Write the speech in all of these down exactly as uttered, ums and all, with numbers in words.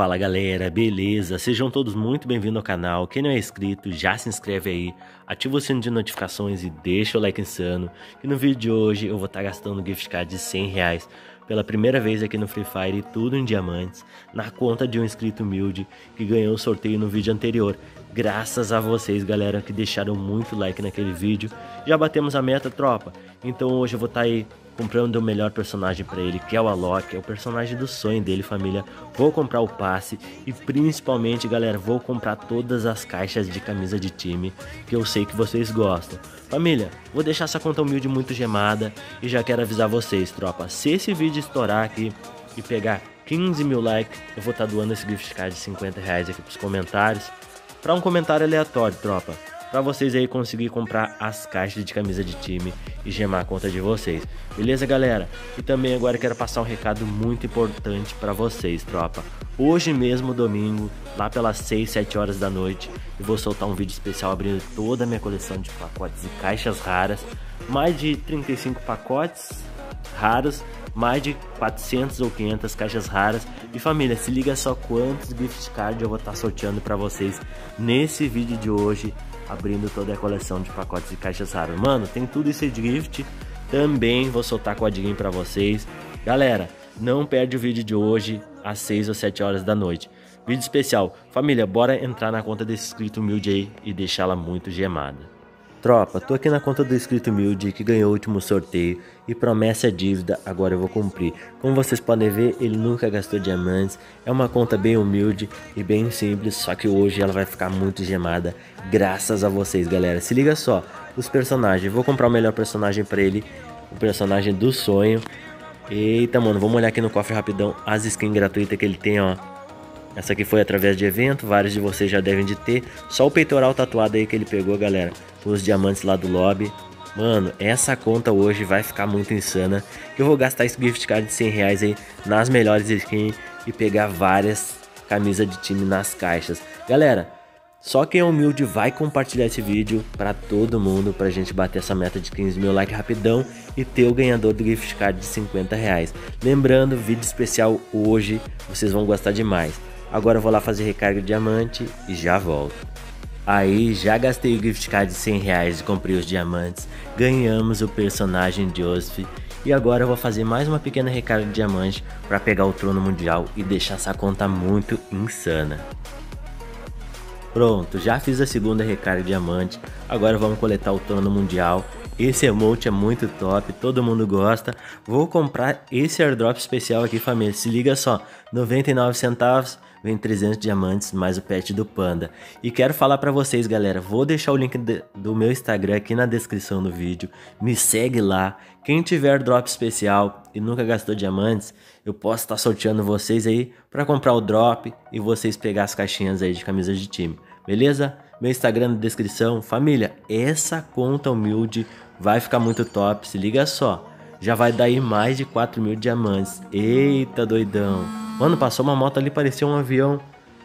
Fala galera, beleza? Sejam todos muito bem-vindos ao canal. Quem não é inscrito, já se inscreve aí, ativa o sino de notificações e deixa o like insano. E no vídeo de hoje eu vou estar gastando um gift card de cem reais pela primeira vez aqui no Free Fire e tudo em diamantes, na conta de um inscrito humilde que ganhou o sorteio no vídeo anterior. Graças a vocês, galera, que deixaram muito like naquele vídeo. Já batemos a meta, tropa. Então hoje eu vou estar aí comprando o melhor personagem para ele, que é o Alok, é o personagem do sonho dele, família. Vou comprar o passe e principalmente, galera, vou comprar todas as caixas de camisa de time que eu sei que vocês gostam. Família, vou deixar essa conta humilde muito gemada e já quero avisar vocês, tropa, se esse vídeo estourar aqui e pegar quinze mil likes, eu vou estar doando esse gift card de cinquenta reais aqui pros comentários, para um comentário aleatório, tropa, para vocês aí conseguir comprar as caixas de camisa de time e gemar a conta de vocês. Beleza, galera? E também agora quero passar um recado muito importante para vocês, tropa. Hoje mesmo, domingo, lá pelas seis, sete horas da noite, eu vou soltar um vídeo especial abrindo toda a minha coleção de pacotes e caixas raras. Mais de trinta e cinco pacotes raros, mais de quatrocentas ou quinhentas caixas raras. E família, se liga só quantos gift cards eu vou estar sorteando para vocês nesse vídeo de hoje, abrindo toda a coleção de pacotes e caixas raras. Mano, tem tudo isso aí de gift. Também vou soltar codiguinho pra vocês. Galera, não perde o vídeo de hoje, às seis ou sete horas da noite. Vídeo especial. Família, bora entrar na conta desse inscrito humilde aí e deixá-la muito gemada. Tropa, tô aqui na conta do inscrito humilde que ganhou o último sorteio e promessa é dívida, agora eu vou cumprir. Como vocês podem ver, ele nunca gastou diamantes, é uma conta bem humilde e bem simples, só que hoje ela vai ficar muito gemada, graças a vocês, galera. Se liga só, os personagens, vou comprar o melhor personagem pra ele, o personagem do sonho. Eita, mano, vamos olhar aqui no cofre rapidão as skins gratuitas que ele tem, ó. Essa aqui foi através de evento, vários de vocês já devem de ter. Só o peitoral tatuado aí que ele pegou, galera, os diamantes lá do lobby. Mano, essa conta hoje vai ficar muito insana. Eu vou gastar esse gift card de cem reais aí nas melhores skins e pegar várias camisas de time nas caixas. Galera, só quem é humilde vai compartilhar esse vídeo para todo mundo, pra gente bater essa meta de quinze mil likes rapidão e ter o ganhador do gift card de cinquenta reais. Lembrando, vídeo especial hoje, vocês vão gostar demais. Agora eu vou lá fazer recarga de diamante e já volto. Aí já gastei o gift card de cem reais e comprei os diamantes. Ganhamos o personagem de Joseph. E agora eu vou fazer mais uma pequena recarga de diamante para pegar o trono mundial e deixar essa conta muito insana. Pronto, já fiz a segunda recarga de diamante. Agora vamos coletar o trono mundial. Esse emote é muito top, todo mundo gosta. Vou comprar esse airdrop especial aqui, família. Se liga só, noventa e nove centavos. Vem trezentos diamantes mais o pet do panda. E quero falar pra vocês, galera, vou deixar o link de, do meu Instagram aqui na descrição do vídeo. Me segue lá. Quem tiver drop especial e nunca gastou diamantes, eu posso estar sorteando vocês aí pra comprar o drop e vocês pegar as caixinhas aí de camisas de time. Beleza? Meu Instagram na descrição. Família, essa conta humilde vai ficar muito top. Se liga só, já vai dar aí mais de quatro mil diamantes. Eita, doidão. Mano, passou uma moto ali, parecia um avião.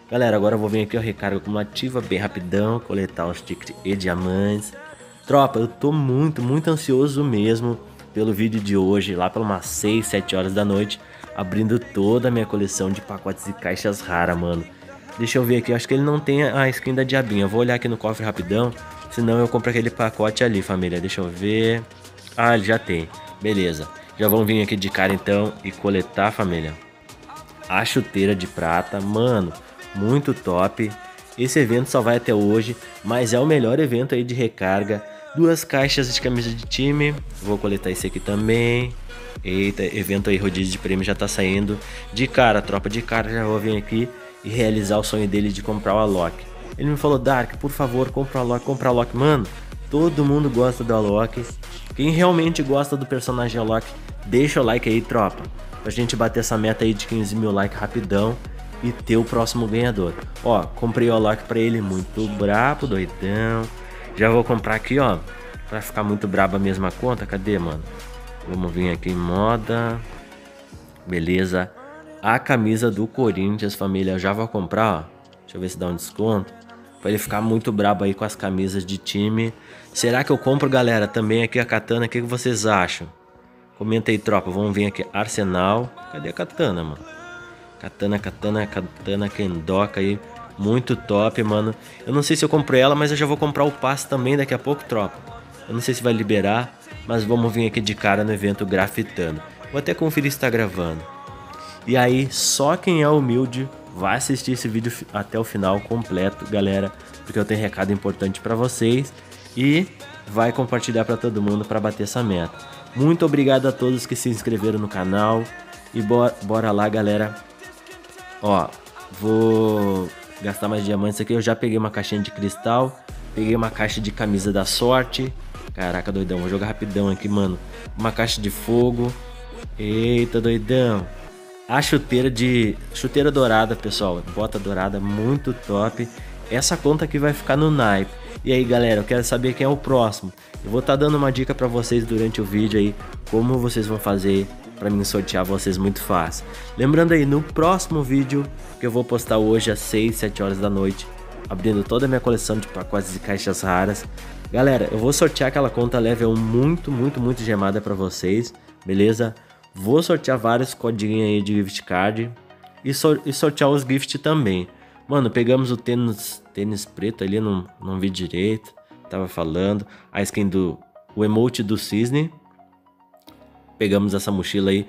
Galera, agora eu vou vir aqui, ó, recarga acumulativa, bem rapidão, coletar os tickets e diamantes. Tropa, eu tô muito, muito ansioso mesmo pelo vídeo de hoje, lá para umas seis, sete horas da noite, abrindo toda a minha coleção de pacotes e caixas raras, mano. Deixa eu ver aqui, acho que ele não tem a skin da diabinha, vou olhar aqui no cofre rapidão, senão eu compro aquele pacote ali, família, deixa eu ver. Ah, ele já tem, beleza. Já vão vir aqui de cara então e coletar, família. A chuteira de prata, mano, muito top. Esse evento só vai até hoje, mas é o melhor evento aí de recarga. Duas caixas de camisa de time, vou coletar esse aqui também. Eita, evento aí, rodízio de prêmio já tá saindo. De cara, tropa, de cara já vou vir aqui e realizar o sonho dele de comprar o Alok. Ele me falou, Dark, por favor, compra o Alok, compra o Alok. Mano, todo mundo gosta do Alok. Quem realmente gosta do personagem Alok, deixa o like aí, tropa, pra gente bater essa meta aí de quinze mil likes rapidão e ter o próximo ganhador. Ó, comprei o Alok pra ele, muito brabo, doidão. Já vou comprar aqui, ó, pra ficar muito brabo a mesma conta. Cadê, mano? Vamos vir aqui em moda. Beleza. A camisa do Corinthians, família, eu já vou comprar, ó. Deixa eu ver se dá um desconto. Pra ele ficar muito brabo aí com as camisas de time. Será que eu compro, galera, também aqui a katana? O que, que vocês acham? Comenta aí, tropa, vamos vir aqui, Arsenal, cadê a katana, mano? Katana, katana, katana, kendoka aí. Muito top, mano. Eu não sei se eu compro ela, mas eu já vou comprar o passe também daqui a pouco, tropa. Eu não sei se vai liberar, mas vamos vir aqui de cara no evento grafitando. Vou até conferir se tá gravando. E aí, só quem é humilde vai assistir esse vídeo até o final completo, galera, porque eu tenho recado importante pra vocês e vai compartilhar pra todo mundo pra bater essa meta. Muito obrigado a todos que se inscreveram no canal e bora, bora lá, galera. Ó, vou gastar mais diamantes aqui. Eu já peguei uma caixinha de cristal, peguei uma caixa de camisa da sorte. Caraca, doidão, vou jogar rapidão aqui, mano. Uma caixa de fogo. Eita, doidão. A chuteira de chuteira dourada, pessoal, bota dourada, muito top. Essa conta aqui vai ficar no naipe. E aí, galera, eu quero saber quem é o próximo. Eu vou estar dando uma dica para vocês durante o vídeo aí, como vocês vão fazer para mim sortear vocês muito fácil. Lembrando aí, no próximo vídeo, que eu vou postar hoje às seis, sete horas da noite, abrindo toda a minha coleção de pacotes e caixas raras. Galera, eu vou sortear aquela conta level muito, muito, muito gemada para vocês, beleza? Vou sortear vários codinhos aí de gift card e, so e sortear os gift também. Mano, pegamos o tênis, tênis preto ali, não, não vi direito, tava falando. A skin do... o emote do cisne. Pegamos essa mochila aí,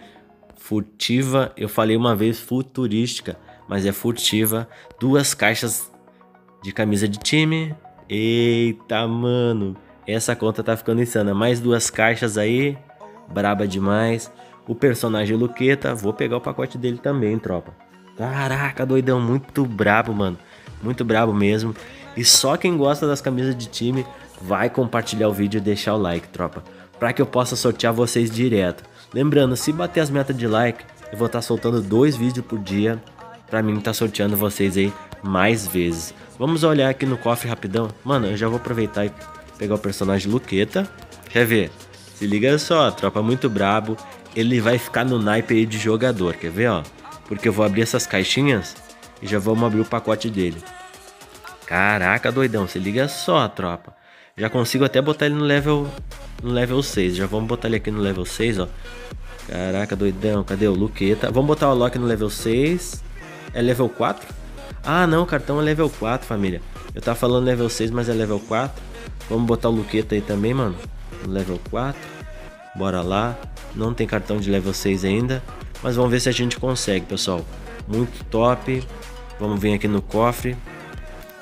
furtiva. Eu falei uma vez futurística, mas é furtiva. Duas caixas de camisa de time. Eita, mano. Essa conta tá ficando insana. Mais duas caixas aí, braba demais. O personagem Luqueta, vou pegar o pacote dele também, tropa. Caraca, doidão, muito brabo, mano. Muito brabo mesmo. E só quem gosta das camisas de time vai compartilhar o vídeo e deixar o like, tropa, pra que eu possa sortear vocês direto. Lembrando, se bater as metas de like, eu vou estar soltando dois vídeos por dia, pra mim tá sorteando vocês aí mais vezes. Vamos olhar aqui no cofre rapidão. Mano, eu já vou aproveitar e pegar o personagem Luqueta. Quer ver? Se liga só, tropa, muito brabo. Ele vai ficar no naipe aí de jogador, quer ver, ó? Porque eu vou abrir essas caixinhas e já vamos abrir o pacote dele. Caraca, doidão, se liga só, tropa. Já consigo até botar ele no level, no level seis. Já vamos botar ele aqui no level seis, ó. Caraca, doidão, cadê o Luqueta? Vamos botar o Alok no level seis. É level quatro? Ah, não, o cartão é level quatro, família. Eu tava falando level seis, mas é level quatro. Vamos botar o Luqueta aí também, mano. No level quatro. Bora lá. Não tem cartão de level seis ainda, mas vamos ver se a gente consegue, pessoal. Muito top. Vamos vir aqui no cofre.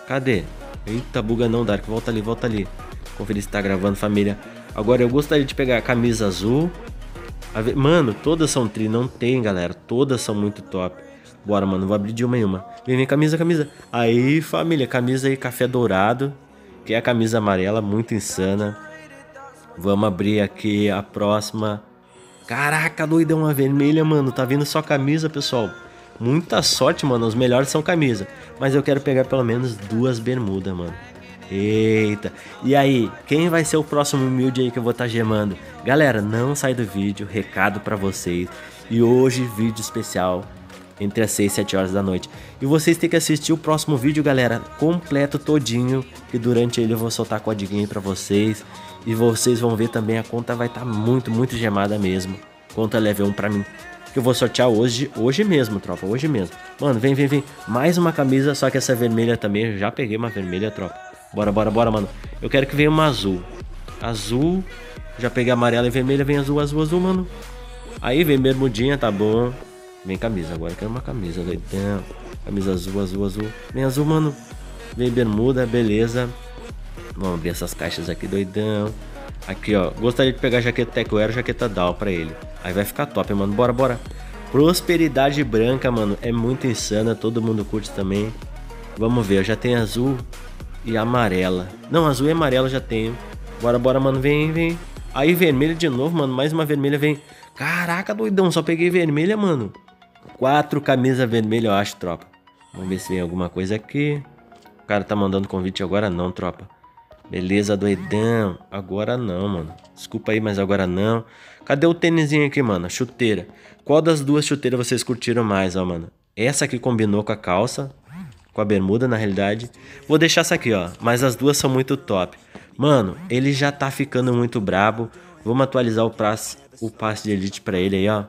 Cadê? Eita, buga não, Dark. Volta ali, volta ali. Conferir se tá gravando, família. Agora eu gostaria de pegar a camisa azul. Mano, todas são tri. Não tem, galera. Todas são muito top. Bora, mano. Vou abrir de uma em uma. Vem, vem, camisa, camisa. Aí, família. Camisa aí, café dourado. Que é a camisa amarela. Muito insana. Vamos abrir aqui a próxima... Caraca, doidão, uma vermelha, mano. Tá vindo só camisa, pessoal. Muita sorte, mano. Os melhores são camisa. Mas eu quero pegar pelo menos duas bermudas, mano. Eita. E aí, quem vai ser o próximo humilde aí que eu vou estar gemando? Galera, não sai do vídeo. Recado pra vocês. E hoje, vídeo especial entre as seis e sete horas da noite. E vocês têm que assistir o próximo vídeo, galera, completo, todinho. E durante ele eu vou soltar codiguinho aí pra vocês. E vocês vão ver também, a conta vai estar muito, muito gemada mesmo. Conta level um pra mim, que eu vou sortear hoje, hoje mesmo, tropa, hoje mesmo. Mano, vem, vem, vem. Mais uma camisa, só que essa vermelha também. Eu já peguei uma vermelha, tropa. Bora, bora, bora, mano. Eu quero que venha uma azul. Azul. Já peguei amarela e vermelha, vem azul, azul, azul, mano. Aí vem bermudinha, tá bom. Vem camisa agora, eu quero uma camisa, doidão. Camisa azul, azul, azul. Vem azul, mano. Vem bermuda, beleza. Vamos abrir essas caixas aqui, doidão. Aqui, ó. Gostaria de pegar a jaqueta Tecoero, jaqueta Down pra ele. Aí vai ficar top, mano. Bora, bora. Prosperidade branca, mano. É muito insana. Todo mundo curte também. Vamos ver. Eu já tenho azul e amarela. Não, azul e amarela eu já tenho. Bora, bora, mano. Vem, vem. Aí, vermelha de novo, mano. Mais uma vermelha, vem. Caraca, doidão. Só peguei vermelha, mano. Quatro camisas vermelhas, eu acho, tropa. Vamos ver se vem alguma coisa aqui. O cara tá mandando convite agora? Não, tropa. Beleza, doidão. Agora não, mano. Desculpa aí, mas agora não. Cadê o tênisinho aqui, mano? Chuteira. Qual das duas chuteiras vocês curtiram mais, ó, mano? Essa aqui combinou com a calça. Com a bermuda, na realidade. Vou deixar essa aqui, ó. Mas as duas são muito top. Mano, ele já tá ficando muito brabo. Vamos atualizar o, prazo, o passe de elite pra ele aí, ó.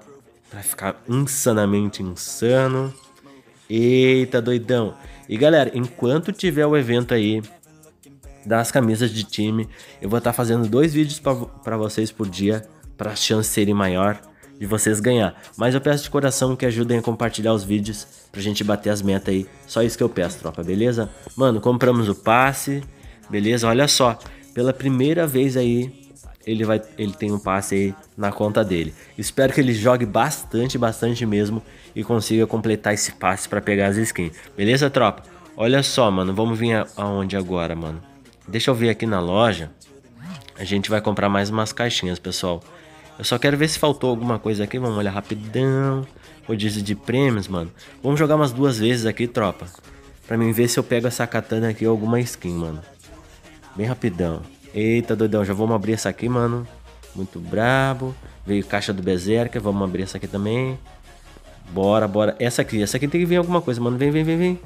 Pra ficar insanamente insano. Eita, doidão. E galera, enquanto tiver o evento aí das camisas de time, eu vou estar tá fazendo dois vídeos para vocês por dia, para a chance serem maior de vocês ganhar. Mas eu peço de coração que ajudem a compartilhar os vídeos pra gente bater as metas aí. Só isso que eu peço, tropa, beleza? Mano, compramos o passe, beleza? Olha só, pela primeira vez aí ele vai, ele tem um passe aí na conta dele. Espero que ele jogue bastante, bastante mesmo e consiga completar esse passe pra pegar as skins. Beleza, tropa? Olha só, mano, vamos vir aonde agora, mano? Deixa eu ver aqui na loja. A gente vai comprar mais umas caixinhas, pessoal. Eu só quero ver se faltou alguma coisa aqui. Vamos olhar rapidão. Rodízio de prêmios, mano. Vamos jogar umas duas vezes aqui, tropa, pra mim ver se eu pego essa katana aqui ou alguma skin, mano. Bem rapidão. Eita, doidão. Já vamos abrir essa aqui, mano. Muito brabo. Veio caixa do Berserker. Vamos abrir essa aqui também. Bora, bora. Essa aqui. Essa aqui tem que vir alguma coisa, mano. Vem, vem, vem, vem.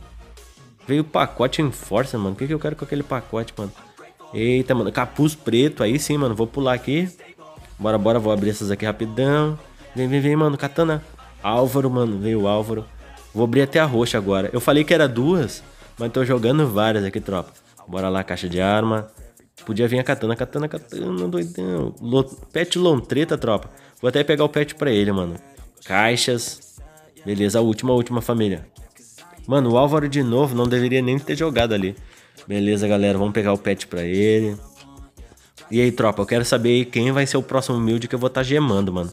Veio o pacote Enforcer, mano. O que que eu quero com aquele pacote, mano? Eita, mano. Capuz preto. Aí sim, mano. Vou pular aqui. Bora, bora, vou abrir essas aqui rapidão. Vem, vem, vem, mano, katana. Álvaro, mano, veio o Álvaro. Vou abrir até a roxa agora. Eu falei que era duas, mas tô jogando várias aqui, tropa. Bora lá, caixa de arma. Podia vir a katana, katana, katana, doidão. Pet Lontreta, tropa. Vou até pegar o pet pra ele, mano. Caixas. Beleza, a última, a última, família. Mano, o Álvaro de novo, não deveria nem ter jogado ali. Beleza, galera, vamos pegar o pet pra ele. E aí, tropa, eu quero saber aí quem vai ser o próximo MilJ que eu vou estar tá gemando, mano.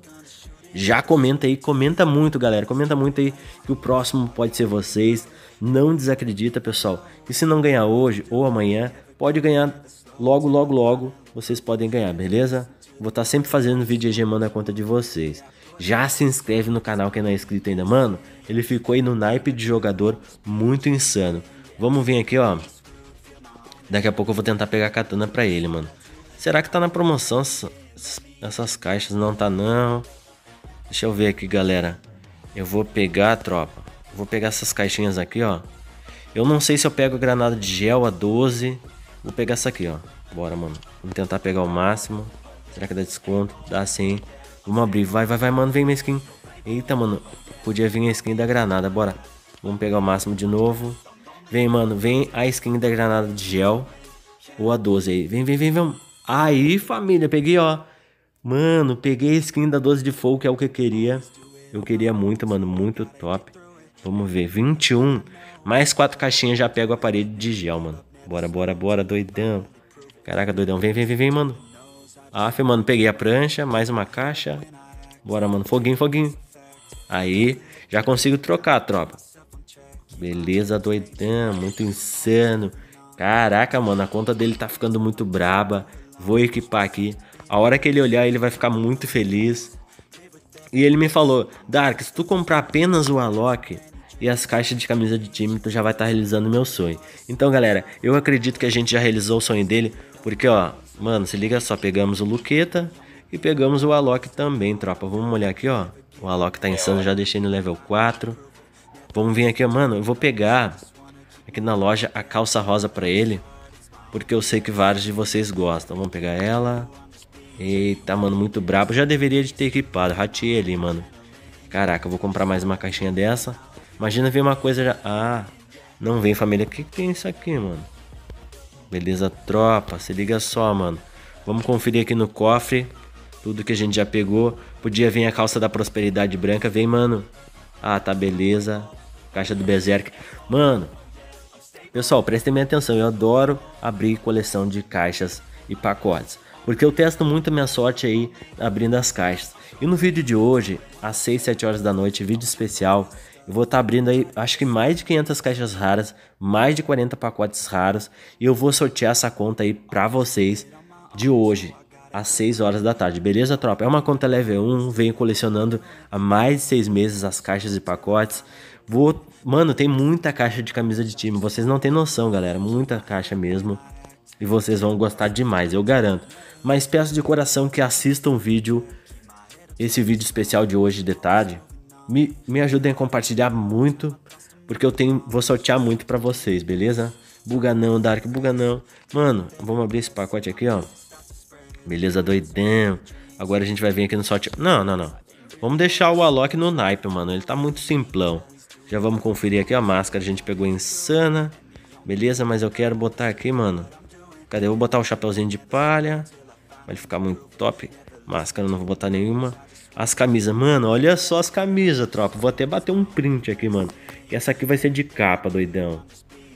Já comenta aí, comenta muito, galera. Comenta muito aí que o próximo pode ser vocês. Não desacredita, pessoal. E se não ganhar hoje ou amanhã, pode ganhar logo, logo, logo. Vocês podem ganhar, beleza? Vou estar tá sempre fazendo vídeo gemando a conta de vocês. Já se inscreve no canal quem não é inscrito ainda, mano. Ele ficou aí no naipe de jogador muito insano. Vamos vir aqui, ó. Daqui a pouco eu vou tentar pegar a katana pra ele, mano. Será que tá na promoção essas caixas? Não tá, não. Deixa eu ver aqui, galera. Eu vou pegar, tropa. Vou pegar essas caixinhas aqui, ó. Eu não sei se eu pego granada de gel a doze. Vou pegar essa aqui, ó. Bora, mano. Vamos tentar pegar o máximo. Será que dá desconto? Dá sim. Vamos abrir. Vai, vai, vai, mano. Vem minha skin. Eita, mano. Podia vir a skin da granada. Bora. Vamos pegar o máximo de novo. Vem, mano. Vem a skin da granada de gel. Ou a doze aí. Vem, vem, vem, vem. Aí, família, peguei, ó. Mano, peguei a skin da doze de fogo, que é o que eu queria. Eu queria muito, mano, muito top. Vamos ver, vinte e um. Mais quatro caixinhas, já pego a parede de gel, mano. Bora, bora, bora, doidão. Caraca, doidão, vem, vem, vem, vem, mano. Aff, mano, peguei a prancha, mais uma caixa. Bora, mano, foguinho, foguinho. Aí, já consigo trocar, tropa. Beleza, doidão, muito insano. Caraca, mano, a conta dele tá ficando muito braba. Vou equipar aqui. A hora que ele olhar, ele vai ficar muito feliz. E ele me falou: Dark, se tu comprar apenas o Alok e as caixas de camisa de time, tu já vai estar tá realizando o meu sonho. Então, galera, eu acredito que a gente já realizou o sonho dele. Porque, ó, mano, se liga só, pegamos o Luqueta e pegamos o Alok também, tropa. Vamos olhar aqui, ó. O Alok tá insano, já deixei no level quatro. Vamos vir aqui, ó, mano, eu vou pegar aqui na loja a calça rosa pra ele, porque eu sei que vários de vocês gostam. Vamos pegar ela. Eita, mano, muito brabo. Já deveria de ter equipado. Rateei ali, mano. Caraca, eu vou comprar mais uma caixinha dessa. Imagina ver uma coisa já... Ah, não vem, família. O que, que tem isso aqui, mano? Beleza, tropa. Se liga só, mano. Vamos conferir aqui no cofre tudo que a gente já pegou. Podia vir a calça da prosperidade branca. Vem, mano. Ah, tá, beleza. Caixa do Berserk. Mano... Pessoal, prestem minha atenção, eu adoro abrir coleção de caixas e pacotes, porque eu testo muito a minha sorte aí abrindo as caixas. E no vídeo de hoje, às seis, sete horas da noite, vídeo especial, eu vou estar tá abrindo aí, acho que mais de quinhentas caixas raras, mais de quarenta pacotes raros, e eu vou sortear essa conta aí pra vocês de hoje, às seis horas da tarde, beleza, tropa? É uma conta level um, venho colecionando há mais de seis meses as caixas e pacotes. Vou... Mano, tem muita caixa de camisa de time. Vocês não tem noção, galera. Muita caixa mesmo. E vocês vão gostar demais, eu garanto. Mas peço de coração que assistam o vídeo. Esse vídeo especial de hoje de tarde. Me, me ajudem a compartilhar muito. Porque eu tenho... Vou sortear muito pra vocês, beleza? Buga não, Dark. Buga não. Mano, vamos abrir esse pacote aqui, ó. Beleza, doidão. Agora a gente vai vir aqui no sorteio. Não, não, não. Vamos deixar o Alok no naipe, mano. Ele tá muito simplão. Já vamos conferir aqui, ó, a máscara a gente pegou insana. Beleza, mas eu quero botar aqui, mano. Cadê? Eu vou botar o chapeuzinho de palha. Vai ficar muito top. Máscara não vou botar nenhuma. As camisas, mano, olha só as camisas, tropa. Vou até bater um print aqui, mano. E essa aqui vai ser de capa, doidão.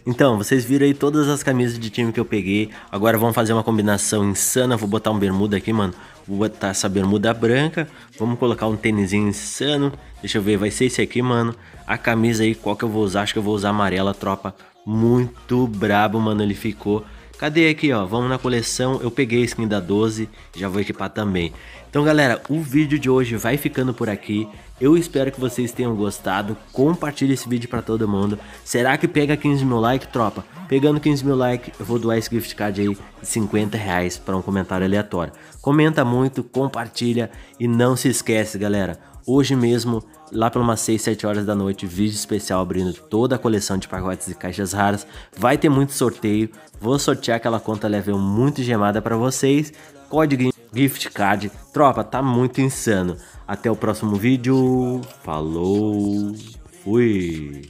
Então, vocês viram aí todas as camisas de time que eu peguei. Agora vamos fazer uma combinação insana. Vou botar um bermuda aqui, mano. Vou botar essa bermuda branca. Vamos colocar um tênisinho insano. Deixa eu ver, vai ser esse aqui, mano. A camisa aí, qual que eu vou usar? Acho que eu vou usar amarela, tropa. Muito brabo, mano, ele ficou. Cadê aqui, ó? Vamos na coleção. Eu peguei a skin da doze. Já vou equipar também. Então, galera, o vídeo de hoje vai ficando por aqui. Eu espero que vocês tenham gostado. Compartilhe esse vídeo pra todo mundo. Será que pega quinze mil likes, tropa? Pegando quinze mil likes, eu vou doar esse gift card aí de cinquenta reais pra um comentário aleatório. Comenta muito, compartilha e não se esquece, galera. Hoje mesmo, lá por umas seis, sete horas da noite, vídeo especial abrindo toda a coleção de pacotes e caixas raras. Vai ter muito sorteio. Vou sortear aquela conta level muito gemada pra vocês. Código gift card. Tropa, tá muito insano. Até o próximo vídeo. Falou. Fui.